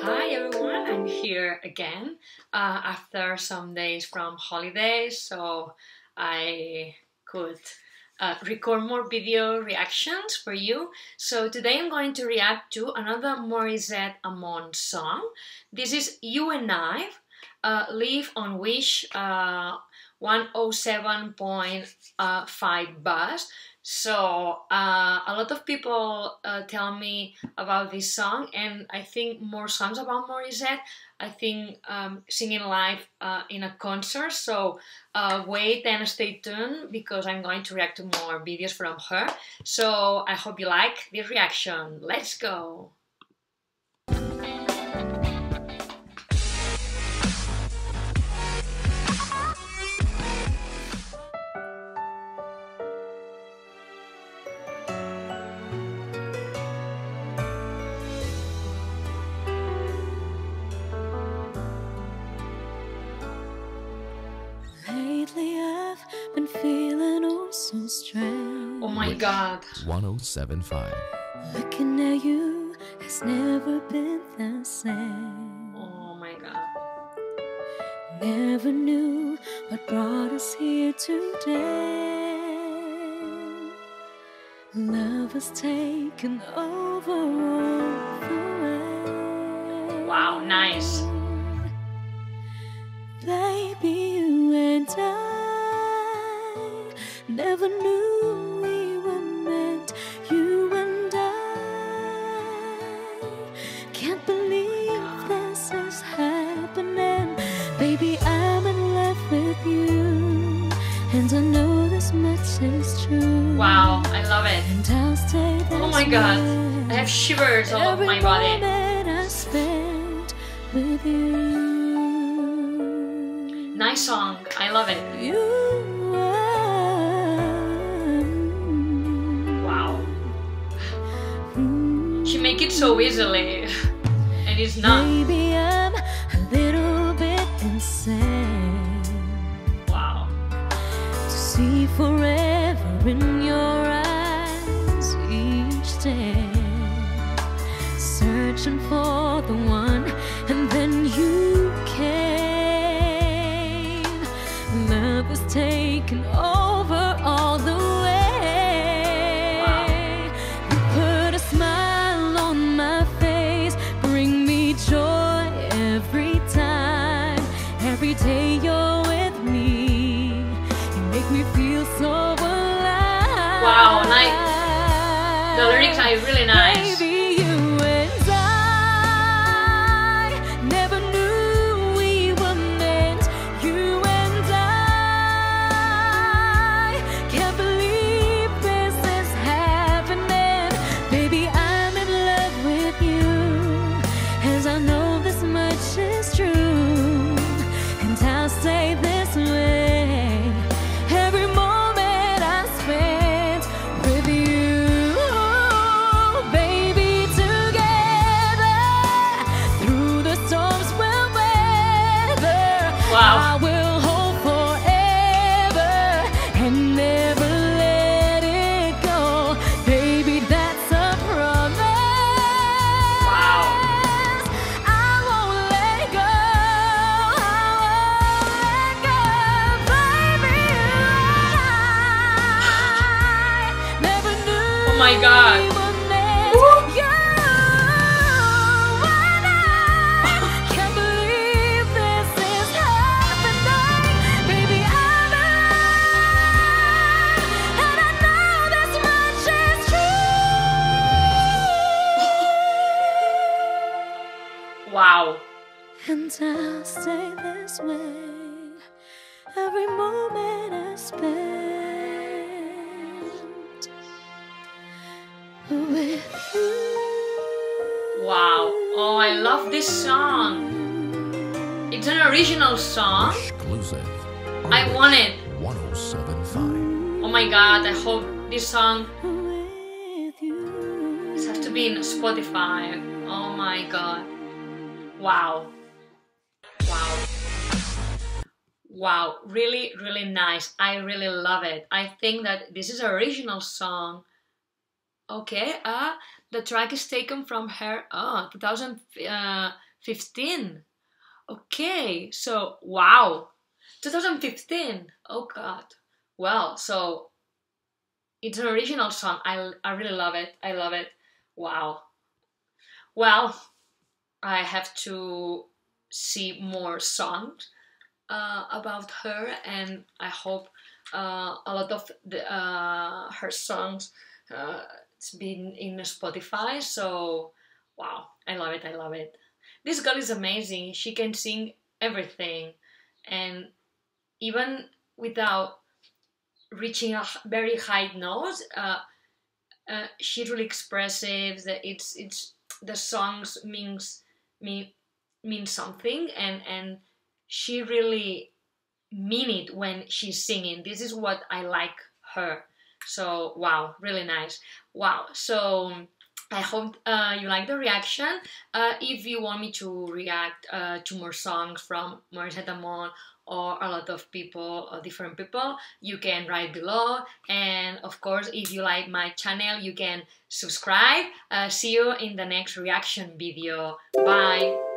Hi everyone, I'm here again after some days from holidays, so I could record more video reactions for you. So today I'm going to react to another Morissette Amon song. This is You and I, live on Wish 107.5 BUS. So a lot of people tell me about this song, and I think more songs about Morissette. I think singing live in a concert. So wait and stay tuned because I'm going to react to more videos from her. So I hope you like this reaction. Let's go. Oh my God. 107.5. Looking at you has never been the same. Oh my God. Never knew what brought us here today. Love has taken over all the way. Wow, nice. Baby, you and I never knew we were meant, you and I. Can't believe this is happening. Baby, I'm in love with you, and I know this much is true. Wow, I love it. And I'll stay this. Oh my God, I have shivers all over my body. Every moment I spent with you. Nice song, I love it. You. Make it so easily, and it's not. Maybe I'm a little bit insane. Wow. To see forever in your eyes each day, searching for the one, and then you came. Love was taken over all the way. Wow, nice. The lyrics are really nice. Baby, you and I never knew we were meant. You and I can't believe this is happening. Baby, I'm in love with you, as I know this much is true, and I'll stay this way. Wow. I will hold forever and never let it go. Baby, that's a promise. Wow. I won't let go. Baby, I never knew. Oh my God. Wow. And I'll stay this way. Every moment I spend with you. Wow. Oh, I love this song. It's an original song. Exclusive. I want it. 107.5. Oh my God, I hope this song. This has to be in Spotify. Oh my God. Wow. Wow. Wow. Really, really nice. I really love it. I think that this is an original song Okay, the track is taken from her 2015. Okay, so wow, 2015. Oh God. Well, so it's an original song. I really love it. I love it. Wow. Well, I have to see more songs about her, and I hope a lot of the, her songs it's been in Spotify. So wow, I love it. I love it. This girl is amazing. She can sing everything, and even without reaching a very high note, she's really expressive. It's the songs mean something, and she really mean it when she's singing. This is what I like her. So wow, really nice. Wow. So I hope you like the reaction. If you want me to react to more songs from Morissette Amon or a lot of people, or different people, you can write below. And of course, if you like my channel, you can subscribe. See you in the next reaction video. Bye!